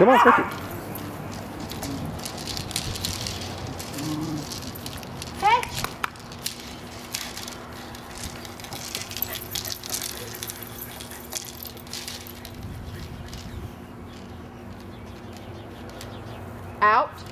Come on, take it. Out.